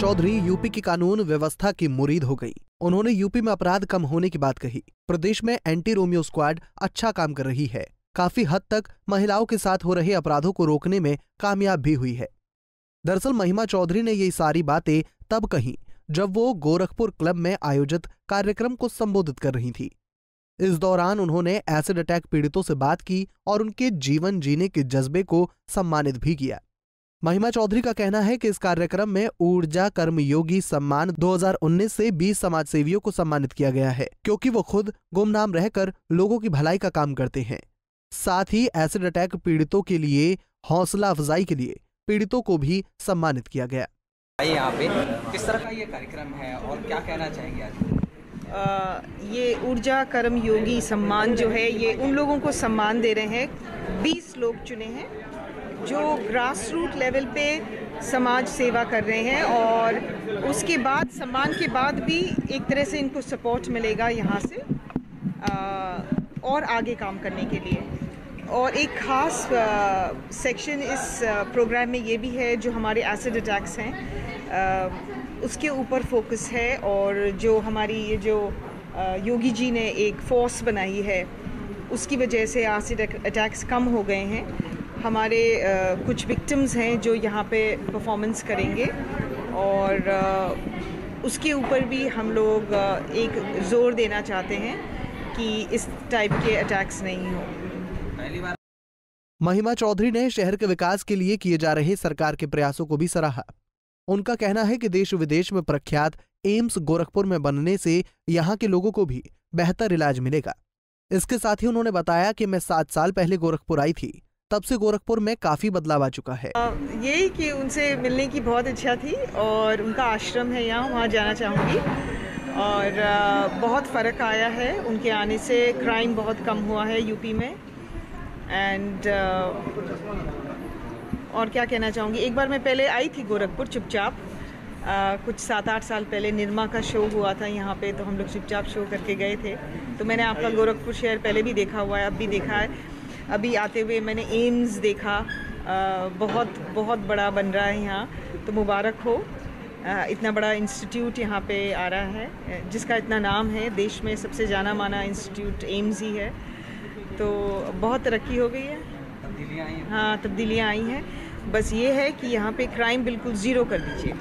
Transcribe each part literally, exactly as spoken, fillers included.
Chaudhary UP की कानून व्यवस्था की मुरीद हो गयी। उन्होंने यूपी में अपराध कम होने की बात कही। प्रदेश में एंटी रोमियो स्क्वाड अच्छा काम कर रही है, काफी हद तक महिलाओं के साथ हो रहे अपराधों को रोकने में कामयाब भी हुई है। दरअसल महिमा चौधरी ने ये सारी बातें तब कही जब वो गोरखपुर क्लब में आयोजित कार्यक्रम को संबोधित कर रही थी। इस दौरान उन्होंने एसिड अटैक पीड़ितों से बात की और उनके जीवन जीने के जज्बे को सम्मानित भी किया। महिमा चौधरी का कहना है कि इस कार्यक्रम में ऊर्जा कर्मयोगी सम्मान दो हज़ार उन्नीस से बीस समाजसेवियों को सम्मानित किया गया है, क्योंकि वो खुद गुमनाम रहकर लोगों की भलाई का काम करते हैं। साथ ही एसिड अटैक पीड़ितों के लिए हौसला अफजाई के लिए पीड़ितों को भी सम्मानित किया गया। यहाँ पे किस तरह का ये कार्यक्रम है और क्या कहना चाहेंगे आज? आ, ये ऊर्जा कर्मयोगी सम्मान जो है ये उन लोगों को सम्मान दे रहे हैं, बीस लोग चुने हैं जो ग्रास रूट लेवल पे समाज सेवा कर रहे हैं और उसके बाद सम्मान के बाद भी एक तरह से इनको सपोर्ट मिलेगा यहाँ से आ, और आगे काम करने के लिए। और एक खास आ, सेक्शन इस प्रोग्राम में ये भी है जो हमारे एसिड अटैक्स हैं आ, उसके ऊपर फोकस है। और जो हमारी ये जो योगी जी ने एक फोर्स बनाई है उसकी वजह से एसिड अटैक्स कम हो गए हैं। हमारे कुछ विक्टिम्स हैं जो यहाँ पे परफॉर्मेंस करेंगे और उसके ऊपर भी हम लोग एक ज़ोर देना चाहते हैं कि इस टाइप के अटैक्स नहीं हो। पहली बार महिमा चौधरी ने शहर के विकास के लिए किए जा रहे सरकार के प्रयासों को भी सराहा। उनका कहना है कि देश विदेश में प्रख्यात एम्स गोरखपुर में बनने से यहाँ के लोगों को भी बेहतर इलाज मिलेगा। इसके साथ ही उन्होंने बताया कि मैं सात साल पहले गोरखपुर आई थी, तब से गोरखपुर में काफी बदलाव आ चुका है। यही कि उनसे मिलने की बहुत इच्छा थी और उनका आश्रम है यहाँ, वहाँ जाना चाहूँगी। और बहुत फर्क आया है उनके आने से, क्राइम बहुत कम हुआ है यूपी में। एंड और क्या कहना चाहूँगी, एक बार मैं पहले आई थी गोरखपुर चुपचाप, कुछ सात आठ साल पहले निर्मा का शो हुआ था यहाँ पे, तो हम लोग चुपचाप शो करके गए थे। तो मैंने आपका गोरखपुर शहर पहले भी देखा हुआ है, अब भी देखा है। अभी आते हुए मैंने एम्स देखा, आ, बहुत बहुत बड़ा बन रहा है यहाँ, तो मुबारक हो। आ, इतना बड़ा इंस्टीट्यूट यहाँ पे आ रहा है जिसका इतना नाम है, देश में सबसे जाना माना इंस्टीट्यूट एम्स ही है, तो बहुत तरक्की हो गई है। तब्दीलियाँ आई हैं, हाँ तब्दीलियाँ आई हैं। बस ये है कि यहाँ पे क्राइम बिल्कुल जीरो कर दीजिए।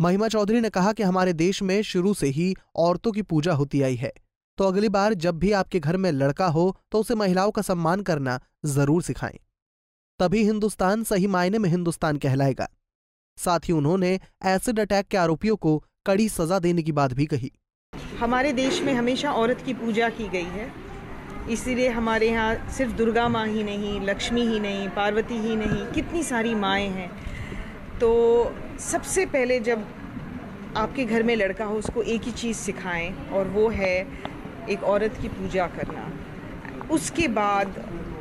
महिमा चौधरी ने कहा कि हमारे देश में शुरू से ही औरतों की पूजा होती आई है, तो अगली बार जब भी आपके घर में लड़का हो तो उसे महिलाओं का सम्मान करना जरूर सिखाएं, तभी हिंदुस्तान सही मायने में हिंदुस्तान कहलाएगा। साथ ही उन्होंने एसिड अटैक के आरोपियों को कड़ी सजा देने की बात भी कही। हमारे देश में हमेशा औरत की पूजा की गई है, इसीलिए हमारे यहाँ सिर्फ दुर्गा माँ ही नहीं, लक्ष्मी ही नहीं, पार्वती ही नहीं, कितनी सारी माएँ हैं। तो सबसे पहले जब आपके घर में लड़का हो उसको एक ही चीज़ सिखाएं और वो है एक औरत की पूजा करना। उसके बाद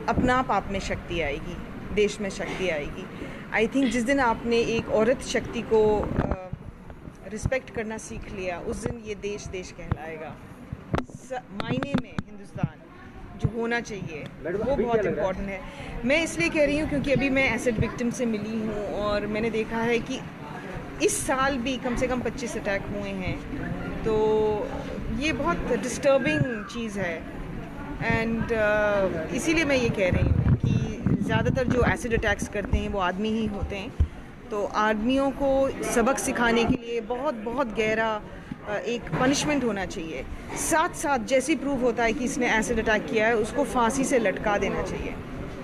अपना आप आप में शक्ति आएगी, देश में शक्ति आएगी। आई थिंक जिस दिन आपने एक औरत शक्ति को रिस्पेक्ट करना सीख लिया उस दिन ये देश देश कहलाएगा मायने में। हिंदुस्तान जो होना चाहिए वो बहुत इम्पोर्टेंट है। मैं इसलिए कह रही हूँ क्योंकि अभी मैं एसिड विक्टिम से मिली हूँ और मैंने देखा है कि इस साल भी कम से कम पच्चीस अटैक हुए हैं, तो ये बहुत डिस्टर्बिंग चीज़ है। एंड uh, इसीलिए मैं ये कह रही हूँ कि ज़्यादातर जो एसिड अटैक्स करते हैं वो आदमी ही होते हैं, तो आदमियों को सबक सिखाने के लिए बहुत बहुत गहरा एक पनिशमेंट होना चाहिए। साथ साथ जैसी प्रूव होता है कि इसने एसिड अटैक किया है उसको फांसी से लटका देना चाहिए।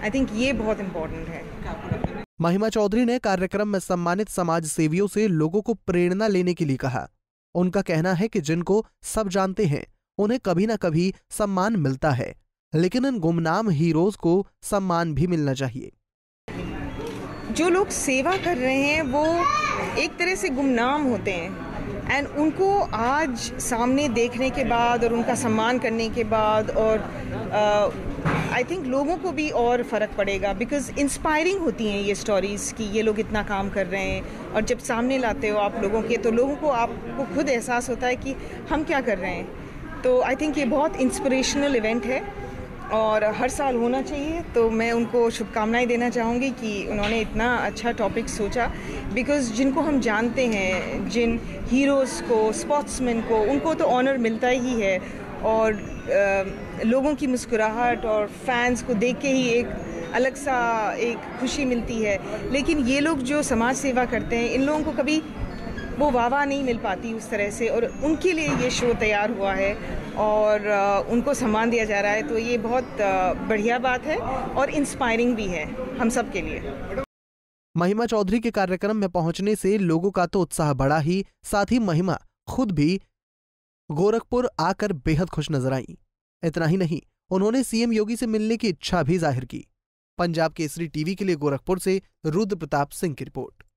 आई थिंक ये बहुत इम्पोर्टेंट है। महिमा चौधरी ने कार्यक्रम में सम्मानित समाज सेवियों से लोगों को प्रेरणा लेने के लिए कहा। उनका कहना है कि जिनको सब जानते हैं उन्हें कभी ना कभी सम्मान मिलता है, लेकिन इन गुमनाम हीरोज को सम्मान भी मिलना चाहिए। जो लोग सेवा कर रहे हैं वो एक तरह से गुमनाम होते हैं एंड उनको आज सामने देखने के बाद और उनका सम्मान करने के बाद और आई uh, थिंक लोगों को भी और फ़र्क पड़ेगा, बिकॉज इंस्पायरिंग होती हैं ये स्टोरीज़ कि ये लोग इतना काम कर रहे हैं। और जब सामने लाते हो आप लोगों के तो लोगों को आपको खुद एहसास होता है कि हम क्या कर रहे हैं। तो आई थिंक ये बहुत इंस्पिरेशनल इवेंट है और हर साल होना चाहिए। तो मैं उनको शुभकामनाएं देना चाहूँगी कि उन्होंने इतना अच्छा टॉपिक सोचा, बिकॉज़ जिनको हम जानते हैं, जिन हीरोज़ को, स्पोर्ट्समैन को, उनको तो ऑनर मिलता ही है। और आ, लोगों की मुस्कुराहट और फैंस को देख के ही एक अलग सा एक खुशी मिलती है। लेकिन ये लोग जो समाज सेवा करते हैं, इन लोगों को कभी वो वाह नहीं मिल पाती उस तरह से, और उनके लिए ये शो तैयार हुआ है और उनको सम्मान दिया जा रहा है। तो ये बहुत बढ़िया बात है और इंस्पायरिंग भी है हम सब के लिए। महिमा चौधरी के कार्यक्रम में पहुंचने से लोगों का तो उत्साह बढ़ा ही, साथ ही महिमा खुद भी गोरखपुर आकर बेहद खुश नजर आईं। इतना ही नहीं, उन्होंने सीएम योगी से मिलने की इच्छा भी जाहिर की। पंजाब केसरी टीवी के लिए गोरखपुर से रुद्रप्रताप सिंह की रिपोर्ट।